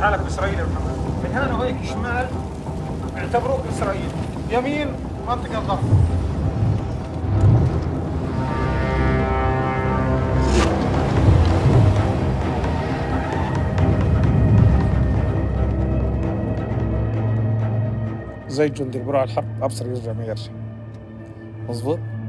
حالك باسرائيل يا محمد. من هنا وهيك شمال اعتبروك اسرائيل، يمين منطقه الضغط. زي الجندي اللي براعي الحرب ابصر يرجع ما يرجع. مظبوط؟